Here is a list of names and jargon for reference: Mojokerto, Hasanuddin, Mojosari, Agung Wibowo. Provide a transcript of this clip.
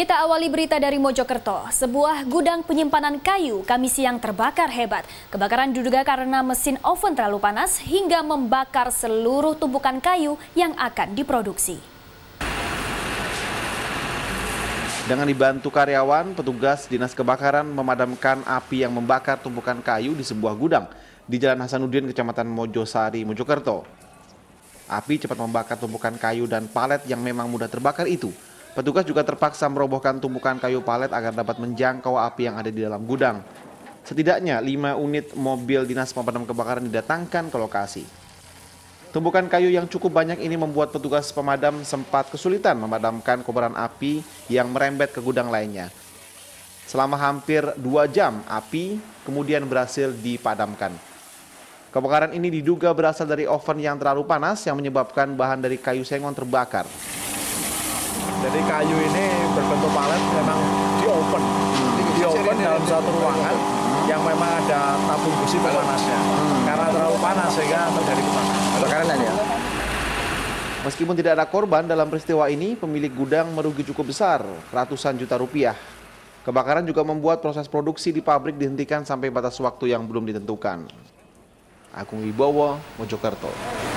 Kita awali berita dari Mojokerto. Sebuah gudang penyimpanan kayu Kamis siang terbakar hebat. Kebakaran diduga karena mesin oven terlalu panas hingga membakar seluruh tumpukan kayu yang akan diproduksi. Dengan dibantu karyawan, petugas dinas kebakaran memadamkan api yang membakar tumpukan kayu di sebuah gudang di Jalan Hasanuddin, Kecamatan Mojosari, Mojokerto. Api cepat membakar tumpukan kayu dan palet yang memang mudah terbakar itu. Petugas juga terpaksa merobohkan tumpukan kayu palet agar dapat menjangkau api yang ada di dalam gudang. Setidaknya 5 unit mobil dinas pemadam kebakaran didatangkan ke lokasi. Tumpukan kayu yang cukup banyak ini membuat petugas pemadam sempat kesulitan memadamkan kobaran api yang merembet ke gudang lainnya. Selama hampir 2 jam, api kemudian berhasil dipadamkan. Kebakaran ini diduga berasal dari oven yang terlalu panas yang menyebabkan bahan dari kayu sengon terbakar. Jadi kayu ini berbentuk palet memang di oven dalam satu ruangan yang memang ada tabung busi pemanasnya. Karena terlalu panas sehingga terjadi kebakaran ya. Meskipun tidak ada korban dalam peristiwa ini, pemilik gudang merugi cukup besar, ratusan juta rupiah. Kebakaran juga membuat proses produksi di pabrik dihentikan sampai batas waktu yang belum ditentukan. Agung Wibowo, Mojokerto.